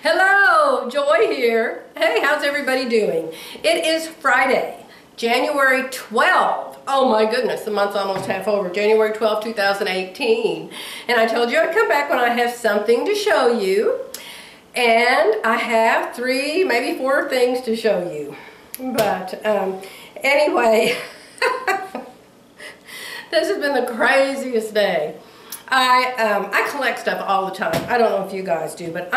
Hello, Joy here. Hey, how's everybody doing? It is Friday, January 12th. Oh my goodness, the month's almost half over. January 12th, 2018. And I told you I'd come back when I have something to show you. And I have three, maybe four things to show you. But anyway, this has been the craziest day. I collect stuff all the time. I don't know if you guys do, but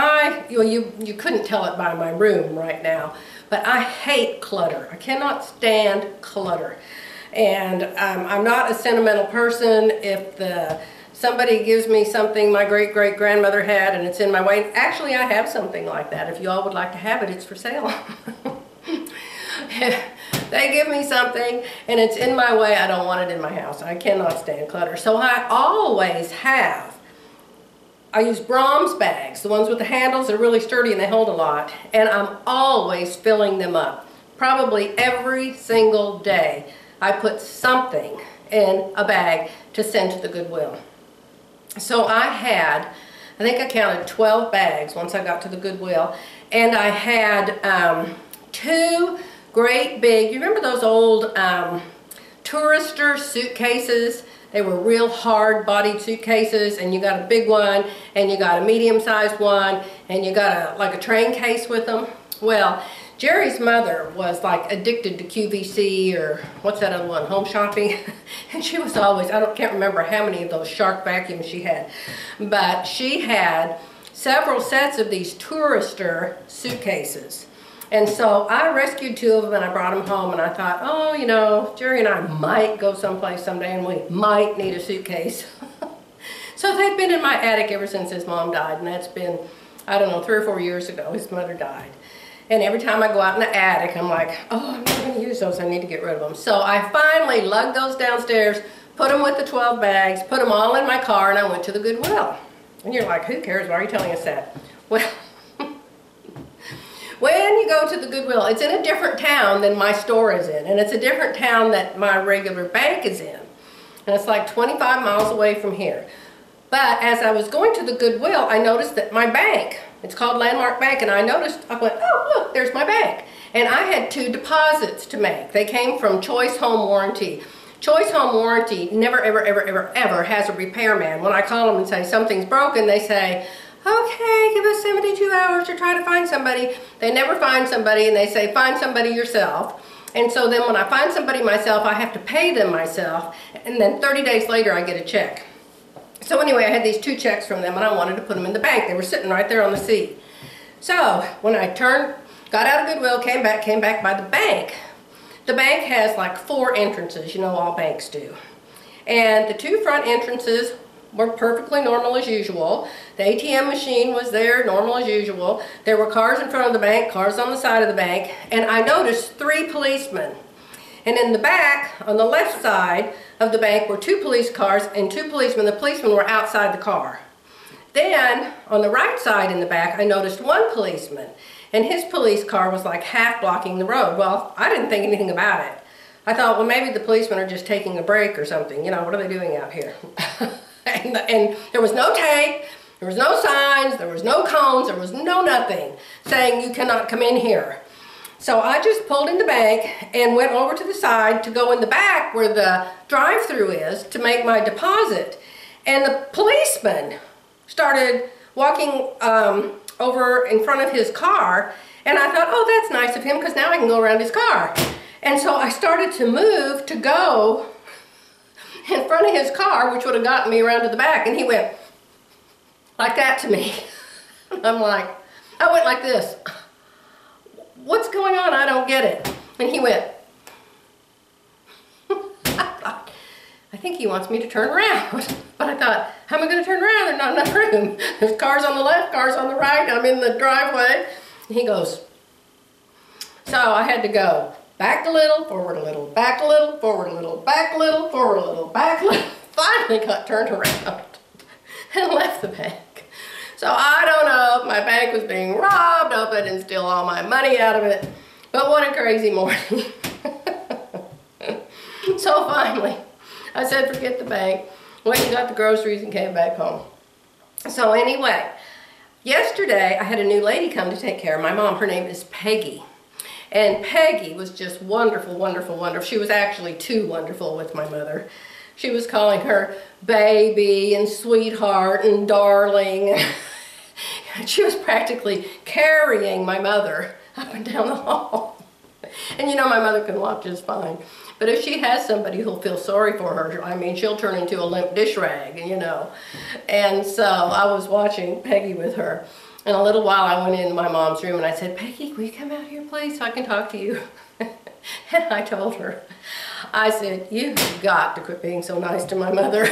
you couldn't tell it by my room right now, but I hate clutter. I cannot stand clutter. And I'm not a sentimental person. If somebody gives me something my great-great-grandmother had and it's in my way, actually I have something like that. If you all would like to have it, it's for sale. They give me something and it's in my way, I don't want it in my house. I cannot stand clutter. So I always have, I use Brahms bags, the ones with the handles, they're really sturdy and they hold a lot. And I'm always filling them up. Probably every single day I put something in a bag to send to the Goodwill. So I had, I think I counted 12 bags once I got to the Goodwill. And I had two great big, you remember those old Tourister suitcases? They were real hard bodied suitcases, and you got a big one and you got a medium sized one and you got a, like a train case with them. Well, Jerry's mother was like addicted to QVC or what's that other one, Home Shopping. And she was always, I can't remember how many of those Shark vacuums she had, but she had several sets of these Tourister suitcases. And so I rescued two of them and I brought them home, and I thought, oh, you know, Jerry and I might go someplace someday and we might need a suitcase. So they've been in my attic ever since his mom died, and that's been, I don't know, 3 or 4 years ago his mother died. And every time I go out in the attic, I'm like, oh, I'm not going to use those. I need to get rid of them. So I finally lugged those downstairs, put them with the 12 bags, put them all in my car, and I went to the Goodwill. And you're like, who cares? Why are you telling us that? Well, when you go to the Goodwill, it's in a different town than my store is in, and it's a different town that my regular bank is in, and it's like 25 miles away from here. But as I was going to the Goodwill, I noticed that my bank, it's called Landmark Bank, and I noticed, I went, oh, look, there's my bank. And I had two deposits to make. They came from Choice Home Warranty. Choice Home Warranty never, ever, ever, ever, ever has a repairman. When I call them and say something's broken, they say, okay, give us 72 hours to try to find somebody. They never find somebody, and they say, find somebody yourself. And so then when I find somebody myself, I have to pay them myself, and then 30 days later I get a check. So anyway, I had these two checks from them, and I wanted to put them in the bank. They were sitting right there on the seat. So when I turned, got out of Goodwill, came back by the bank. The bank has like 4 entrances, you know, all banks do. And the 2 front entrances were perfectly normal as usual. The ATM machine was there, normal as usual. There were cars in front of the bank, cars on the side of the bank, and I noticed 3 policemen. And in the back, on the left side of the bank, were 2 police cars and 2 policemen. The policemen were outside the car. Then, on the right side in the back, I noticed 1 policeman, and his police car was like half blocking the road. Well, I didn't think anything about it. I thought, well, maybe the policemen are just taking a break or something. You know, what are they doing out here? And there was no tape, there was no signs, there was no cones, there was no nothing saying you cannot come in here. So I just pulled in the bank and went over to the side to go in the back where the drive-through is to make my deposit. And the policeman started walking over in front of his car, and I thought, oh, that's nice of him because now I can go around his car. And so I started to move to go in front of his car, which would have gotten me around to the back, and he went like that to me. I'm like, I went like this. What's going on? I don't get it. And he went, I think he wants me to turn around. But I thought, how am I going to turn around? There's not enough room. There's cars on the left, cars on the right, I'm in the driveway. And he goes, so I had to go back a little, forward a little, back a little, forward a little, back a little, forward a little, back a little. Finally got turned around and left the bank. So I don't know if my bank was being robbed, of it and steal all my money out of it, but what a crazy morning. So finally, I said forget the bank, went and got the groceries and came back home. So anyway, Yesterday, I had a new lady come to take care of my mom. Her name is Peggy. And Peggy was just wonderful, wonderful, wonderful. She was actually too wonderful with my mother. She was calling her baby and sweetheart and darling. She was practically carrying my mother up and down the hall. And you know, my mother can walk just fine. But if she has somebody who'll feel sorry for her, I mean, she'll turn into a limp dish rag, you know. And so I was watching Peggy with her. And a little while I went into my mom's room and I said, Peggy, will you come out here, please, so I can talk to you? And I told her, I said, you've got to quit being so nice to my mother.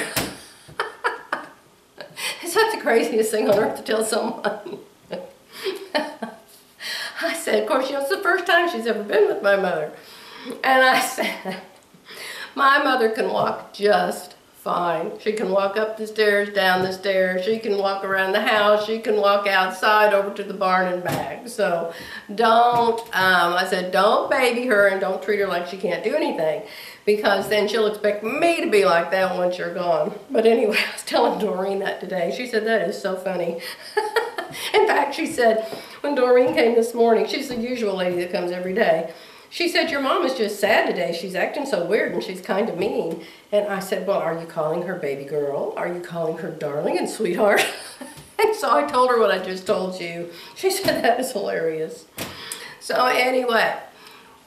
It's not the craziest thing on earth to tell someone. I said, of course, you know, it's the first time she's ever been with my mother. And I said, my mother can walk just fine. She can walk up the stairs, down the stairs. She can walk around the house. She can walk outside over to the barn and back. So don't, I said, don't baby her and don't treat her like she can't do anything, because then she'll expect me to be like that once you're gone. But anyway, I was telling Doreen that today. She said, that is so funny. In fact, she said, when Doreen came this morning, she's the usual lady that comes every day. She said, your mom is just sad today. She's acting so weird and she's kind of mean. And I said, well, are you calling her baby girl? Are you calling her darling and sweetheart? And so I told her what I just told you. She said, that is hilarious. So anyway,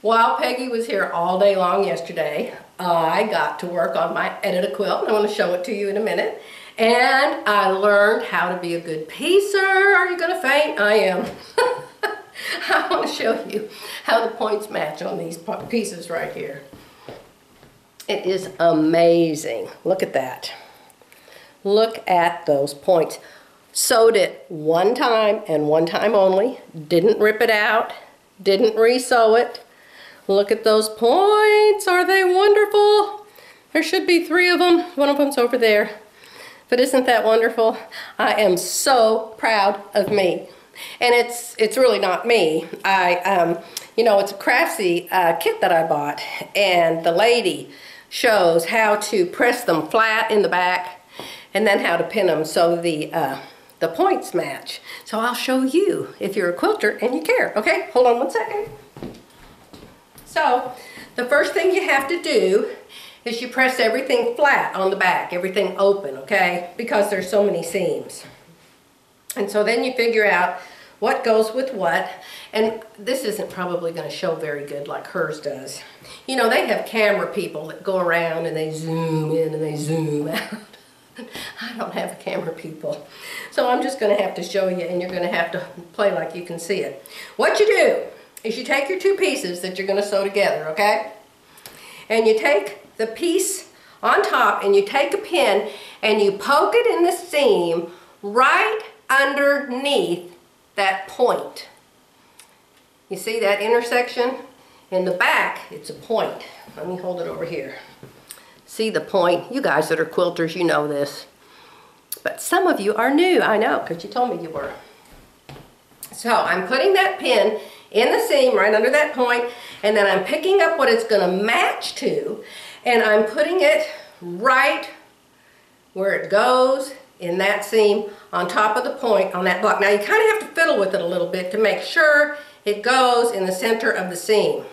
while Peggy was here all day long yesterday, I got to work on my Edita quilt. And I want to show it to you in a minute. And I learned how to be a good piecer. Are you going to faint? I am. I want to show you how the points match on these pieces right here. It is amazing. Look at that. Look at those points. Sewed it one time and one time only. Didn't rip it out. Didn't re-sew it. Look at those points. Are they wonderful? There should be three of them. One of them's over there. But isn't that wonderful? I am so proud of me. And it's really not me. I, you know, it's a Craftsy kit that I bought, and the lady shows how to press them flat in the back and then how to pin them so the points match. So I'll show you if you're a quilter and you care. Okay, hold on one second. So the first thing you have to do is you press everything flat on the back, everything open, okay, because there's so many seams. And so then you figure out what goes with what. And this isn't probably going to show very good like hers does. You know, they have camera people that go around and they zoom in and they zoom out. I don't have camera people. So I'm just going to have to show you, and you're going to have to play like you can see it. What you do is you take your two pieces that you're going to sew together, okay? And you take the piece on top and you take a pin and you poke it in the seam right underneath that point. You see that intersection? In the back, it's a point. Let me hold it over here. See the point? You guys that are quilters, you know this. But some of you are new, I know, because you told me you were. So I'm putting that pin in the seam right under that point, and then I'm picking up what it's going to match to, and I'm putting it right where it goes in that seam on top of the point on that block. Now you kind of have to fiddle with it a little bit to make sure it goes in the center of the seam.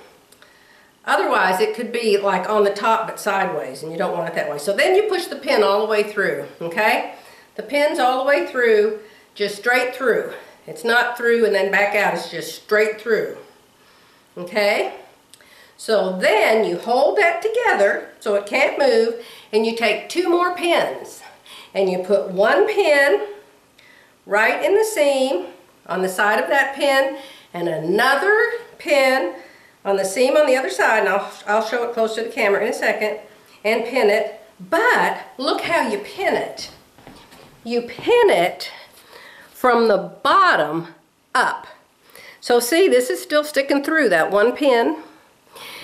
Otherwise it could be like on the top but sideways, and you don't want it that way. So then you push the pin all the way through, okay? The pin's all the way through, just straight through. It's not through and then back out, it's just straight through, okay? So then you hold that together so it can't move, and you take two more pins. And you put one pin right in the seam on the side of that pin, and another pin on the seam on the other side, and I'll show it close to the camera in a second, and pin it. But look how you pin it. You pin it from the bottom up. So see, this is still sticking through that one pin.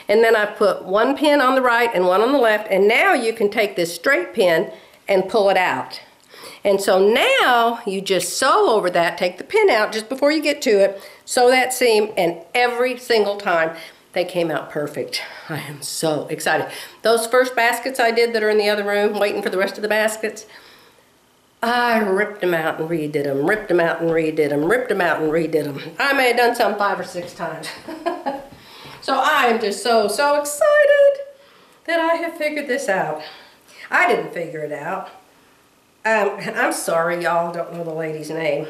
And then I put one pin on the right and one on the left, and now you can take this straight pin and pull it out. And so now you just sew over that, take the pin out just before you get to it, sew that seam, and every single time they came out perfect. I am so excited. Those first baskets I did that are in the other room, waiting for the rest of the baskets, I ripped them out and redid them, ripped them out and redid them, ripped them out and redid them. I may have done some 5 or 6 times. So I am just so excited that I have figured this out. I didn't figure it out. I'm sorry y'all don't know the lady's name.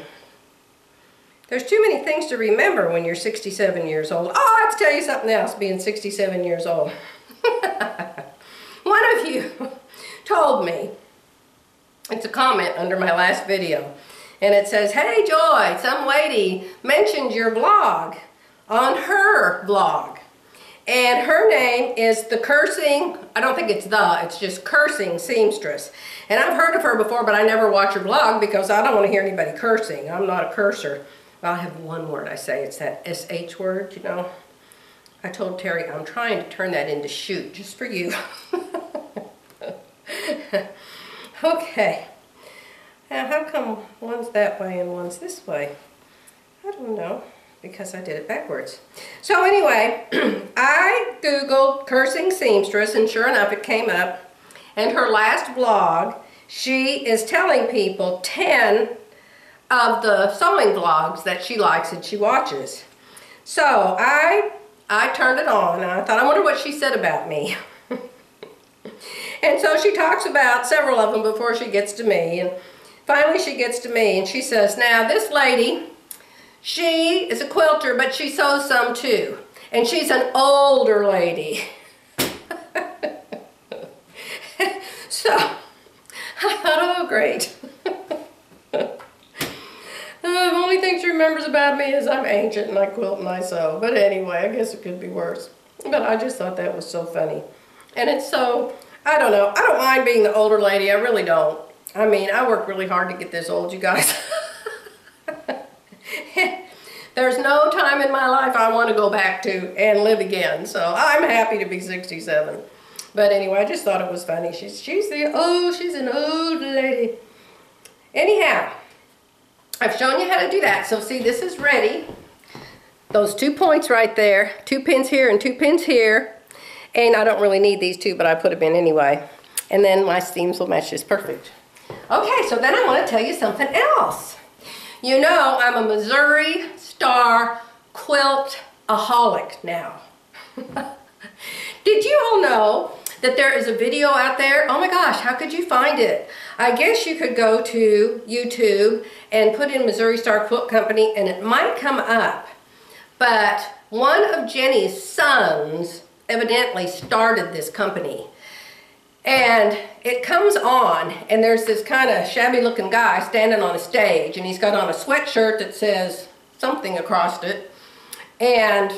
There's too many things to remember when you're 67 years old. Oh, I have to tell you something else, being 67 years old. One of you told me, it's a comment under my last video, and it says, hey Joy, some lady mentioned your blog on her blog. And her name is the Cursing, I don't think it's the, it's just Cursing Seamstress. And I've heard of her before, but I never watch her blog because I don't want to hear anybody cursing. I'm not a cursor. Well, I have one word I say, it's that SH word, you know. I told Terry, I'm trying to turn that into shoot, just for you. Okay. Now, how come one's that way and one's this way? I don't know. Because I did it backwards. So anyway, I googled Cursing Seamstress and sure enough it came up. And her last blog, she is telling people 10 of the sewing vlogs that she likes and she watches. So I turned it on and I thought, I wonder what she said about me. And so she talks about several of them before she gets to me. And finally she gets to me and she says, now this lady, she is a quilter, but she sews some too. And she's an older lady. So, I thought, oh, great. The only thing she remembers about me is I'm ancient and I quilt and I sew. But anyway, I guess it could be worse. But I just thought that was so funny. And it's so, I don't know. I don't mind being the older lady. I really don't. I mean, I work really hard to get this old, you guys. There's no time in my life I want to go back to and live again. So I'm happy to be 67. But anyway, I just thought it was funny. She's an old lady. Anyhow, I've shown you how to do that. So see, this is ready. Those 2 points right there. 2 pins here and 2 pins here. And I don't really need these 2, but I put them in anyway. And then my seams will match just perfect. Okay, so then I want to tell you something else. You know, I'm a Missouri Star Quilt-aholic now. Did you all know that there is a video out there? Oh my gosh, how could you find it? I guess you could go to YouTube and put in Missouri Star Quilt Company and it might come up. But one of Jenny's sons evidently started this company. And it comes on, and there's this kind of shabby-looking guy standing on a stage, and he's got on a sweatshirt that says something across it, and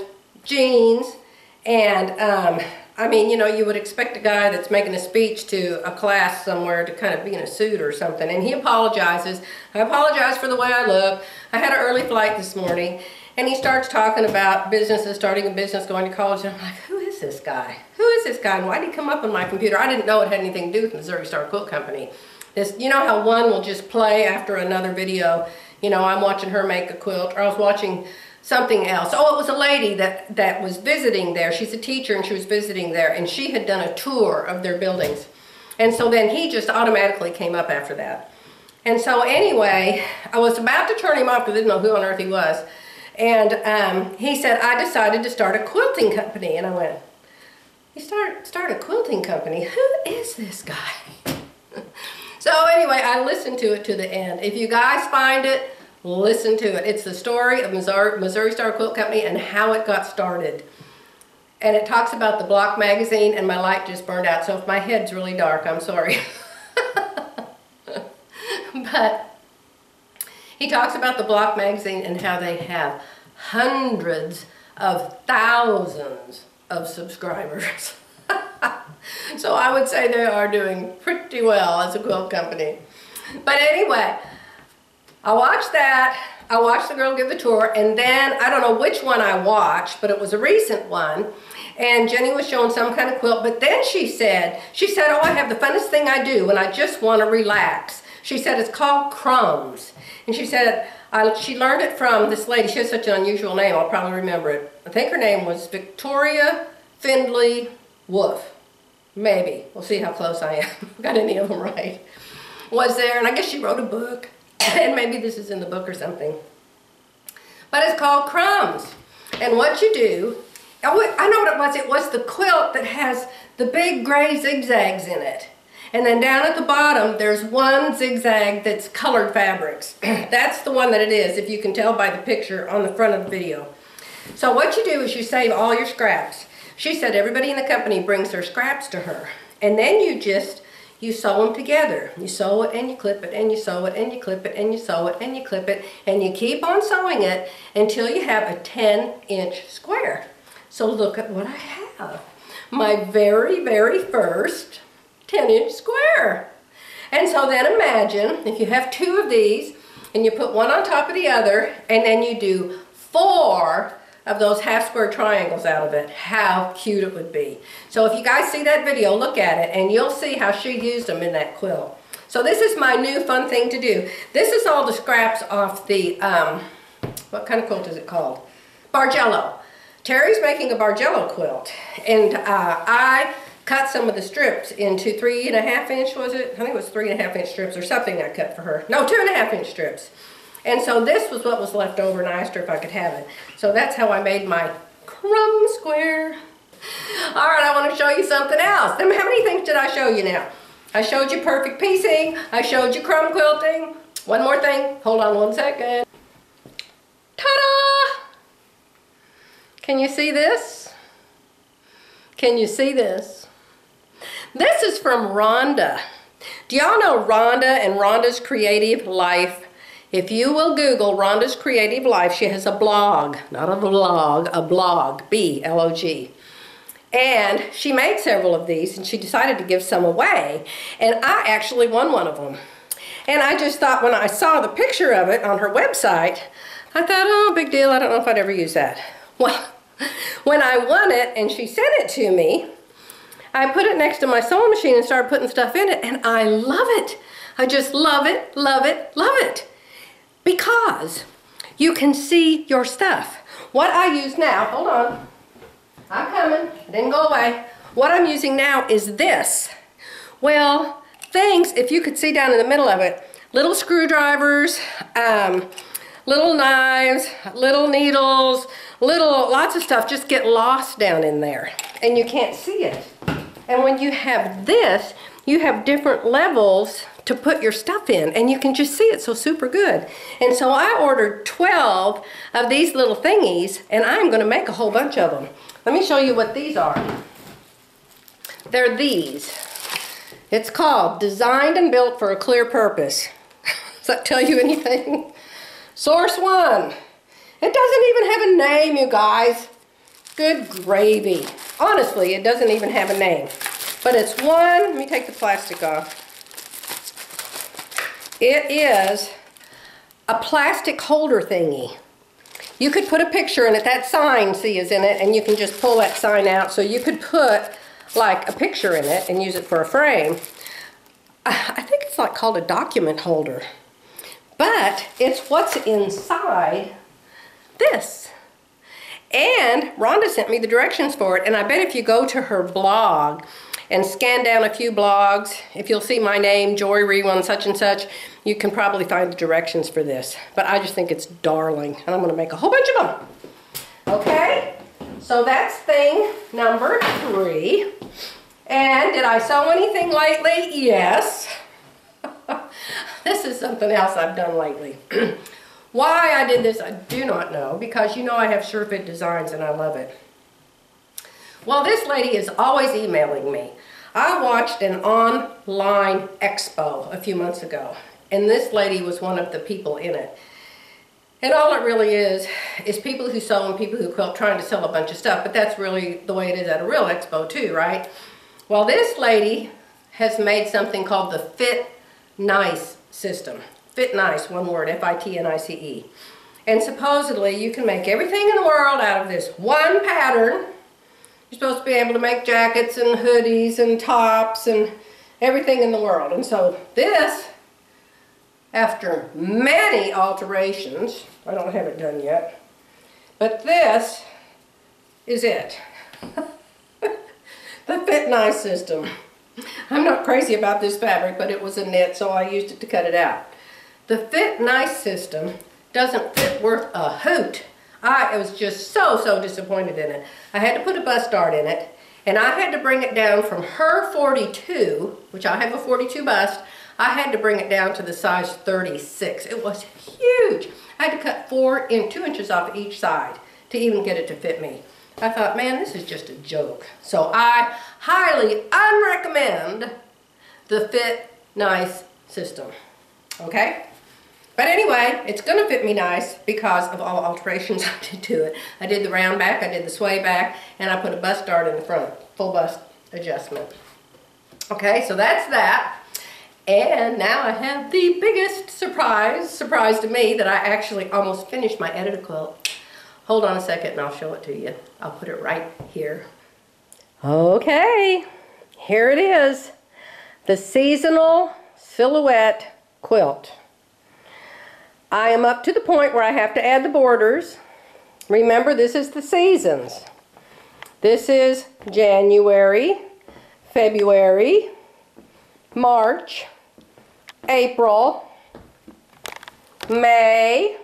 jeans, and I mean, you know, you would expect a guy that's making a speech to a class somewhere to kind of be in a suit or something, and he apologizes. I apologize for the way I look. I had an early flight this morning, and he starts talking about businesses, starting a business, going to college, and I'm like, who is this guy? Who is this guy? And why did he come up on my computer? I didn't know it had anything to do with Missouri Star Quilt Company. This, you know how one will just play after another video. You know, I'm watching her make a quilt, or I was watching something else. Oh, it was a lady that was visiting there. She's a teacher and she was visiting there, and she had done a tour of their buildings. And so then he just automatically came up after that. And so anyway, I was about to turn him off because I didn't know who on earth he was. And he said, I decided to start a quilting company. And I went, start a quilting company. Who is this guy? So anyway, I listened to it to the end. If you guys find it, listen to it. It's the story of Missouri Star Quilt Company and how it got started. And it talks about the Block Magazine, and my light just burned out. So if my head's really dark, I'm sorry. But he talks about the Block Magazine and how they have hundreds of thousands of subscribers. So I would say they are doing pretty well as a quilt company. But anyway, I watched that. I watched the girl give the tour, and then I don't know which one I watched, but it was a recent one, and Jenny was showing some kind of quilt, but then she said, oh, I have the funnest thing I do when I just want to relax. She said it's called crumbs, and she said she learned it from this lady. She has such an unusual name, I'll probably remember it. I think her name was Victoria Findlay Woof. Maybe. We'll see how close I am. Got any of them right. was there, and I guess she wrote a book, and maybe this is in the book or something. But it's called Crumbs. And what you do, I know what it was. It was the quilt that has the big gray zigzags in it. And then down at the bottom, there's one zigzag that's colored fabrics. That's the one that it is, if you can tell by the picture on the front of the video. So what you do is you save all your scraps. She said everybody in the company brings their scraps to her. And then you sew them together. You sew it and you clip it and you sew it and you clip it and you sew it and you clip it, and you keep on sewing it until you have a 10-inch square. So look at what I have. My very, very first 10-inch square. And so then imagine if you have two of these and you put one on top of the other, and then you do 4 of those half square triangles out of it. How cute it would be. So if you guys see that video, look at it, and you'll see how she used them in that quilt. So this is my new fun thing to do. This is all the scraps off the, what kind of quilt is it called? Bargello. Terry's making a Bargello quilt, and I cut some of the strips into 3.5 inch, was it? I think it was 3.5 inch strips or something I cut for her. No, 2.5 inch strips. And so this was what was left over, and I asked her if I could have it. So that's how I made my crumb square. All right, I want to show you something else. How many things did I show you now? I showed you perfect piecing. I showed you crumb quilting. One more thing. Hold on one second. Ta-da! Can you see this? Can you see this? This is from Rhonda. Do y'all know Rhonda and Rhonda's Creative Life? If you will Google Rhonda's Creative Life, she has a blog, not a vlog, a blog, B-L-O-G. And she made several of these, and she decided to give some away. And I actually won one of them. And I just thought, when I saw the picture of it on her website, I thought, oh, big deal, I don't know if I'd ever use that. Well, when I won it and she sent it to me, I put it next to my sewing machine and started putting stuff in it, and I love it. I just love it, love it, love it. Because you can see your stuff. What I use now, hold on, I'm coming, I didn't go away. What I'm using now is this. Well, things, if you could see down in the middle of it, little screwdrivers, little knives, little needles, lots of stuff just get lost down in there, and you can't see it. And when you have this, you have different levels to put your stuff in, and you can just see it so super good. And so I ordered 12 of these little thingies, and I'm gonna make a whole bunch of them. Let me show you what these are. They're these. It's called Designed and Built for a Clear Purpose. Does that tell you anything? Source one. It doesn't even have a name, you guys. Good gravy. Honestly, it doesn't even have a name. But it's one, let me take the plastic off. It is a plastic holder thingy. You could put a picture in it. That sign, see, is in it, and you can just pull that sign out. So you could put like a picture in it and use it for a frame. I think it's like called a document holder. But it's what's inside this. And Rhonda sent me the directions for it, and I bet if you go to her blog and scan down a few blogs, if you'll see my name, Joy Rewan, such and such, you can probably find the directions for this. But I just think it's darling, and I'm gonna make a whole bunch of them. Okay, so that's thing number 3. And did I sew anything lately? Yes. This is something else I've done lately. Why I did this, I do not know, because you know I have Sure-Fit Designs and I love it. Well, this lady is always emailing me. I watched an online expo a few months ago, and this lady was one of the people in it. And all it really is people who sew and people who quilt trying to sell a bunch of stuff, but that's really the way it is at a real expo too, right? Well, this lady has made something called the Fit Nice system. Fit Nice, one word, F-I-T-N-I-C-E. And supposedly you can make everything in the world out of this one pattern. You're supposed to be able to make jackets and hoodies and tops and everything in the world. And so this, after many alterations, I don't have it done yet, but this is it. The Fit Nice system. I'm not crazy about this fabric, but it was a knit, so I used it to cut it out. The Fit Nice system doesn't fit worth a hoot. I was just so disappointed in it. I had to put a bust dart in it, and I had to bring it down from her 42, which I have a 42 bust, I had to bring it down to the size 36. It was huge. I had to cut 2 inches off each side to even get it to fit me. I thought, man, this is just a joke. So I highly unrecommend the Fit Nice system, okay? But anyway, it's gonna fit me nice because of all alterations I did to it. I did the round back, I did the sway back, and I put a bust dart in the front, full bust adjustment. Okay, so that's that. And now I have the biggest surprise to me, that I actually almost finished my Edita quilt. Hold on a second and I'll show it to you. I'll put it right here. Okay, here it is. The Seasonal Silhouette quilt. I am up to the point where I have to add the borders. Remember, this is the seasons. This is January, February, March, April, May,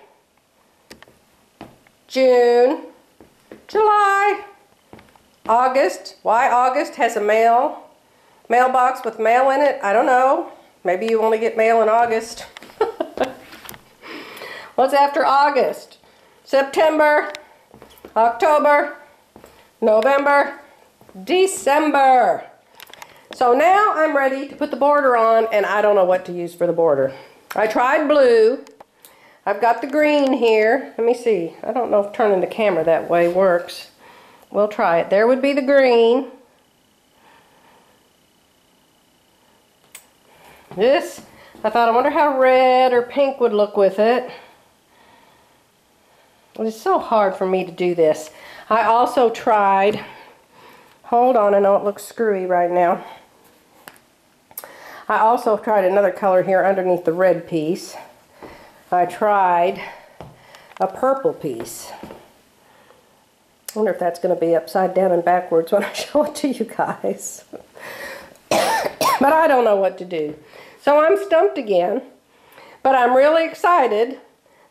June, July, August. Why August has a mailbox with mail in it? I don't know. Maybe you only get mail in August. What's after August? September, October, November, December. So now I'm ready to put the border on, and I don't know what to use for the border. I tried blue. I've got the green here. Let me see. I don't know if turning the camera that way works. We'll try it. There would be the green. This, I thought, I wonder how red or pink would look with it. It's so hard for me to do this. I also tried, hold on, I know it looks screwy right now. I also tried another color here underneath the red piece. I tried a purple piece. I wonder if that's going to be upside down and backwards when I show it to you guys. But I don't know what to do. So I'm stumped again. But I'm really excited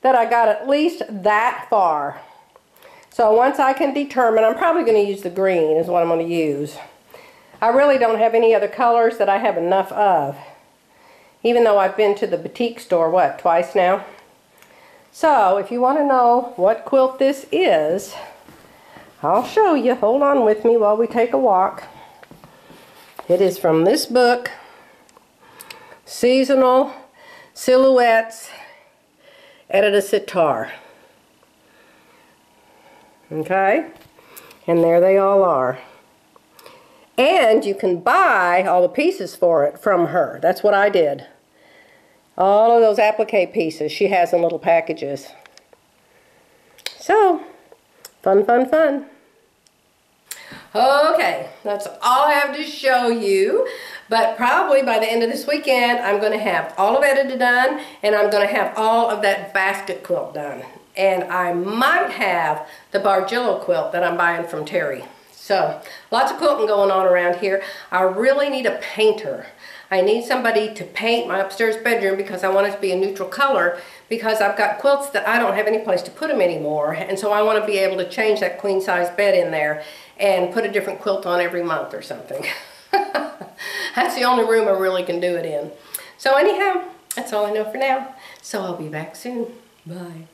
that I got at least that far. So once I can determine, I'm probably going to use the green is what I'm going to use. I really don't have any other colors that I have enough of. Even though I've been to the boutique store, what, twice now? So, if you want to know what quilt this is, I'll show you. Hold on with me while we take a walk. It is from this book, Seasonal Silhouettes, Edita Sitar. Okay? And there they all are. And you can buy all the pieces for it from her. That's what I did. All of those applique pieces she has in little packages. So, fun. Okay, that's all I have to show you. But probably by the end of this weekend, I'm going to have all of Edita done, and I'm going to have all of that basket quilt done. And I might have the Bargello quilt that I'm buying from Terry. So, lots of quilting going on around here. I really need a painter. I need somebody to paint my upstairs bedroom because I want it to be a neutral color, because I've got quilts that I don't have any place to put them anymore. And so I want to be able to change that queen size bed in there and put a different quilt on every month or something. That's the only room I really can do it in. So anyhow, that's all I know for now. So I'll be back soon. Bye.